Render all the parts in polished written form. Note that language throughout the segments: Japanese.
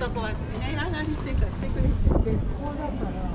とこは値上がりしてたしてくれてて、こうだから。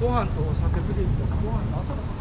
ご飯とお酒プリンとご飯の後だから。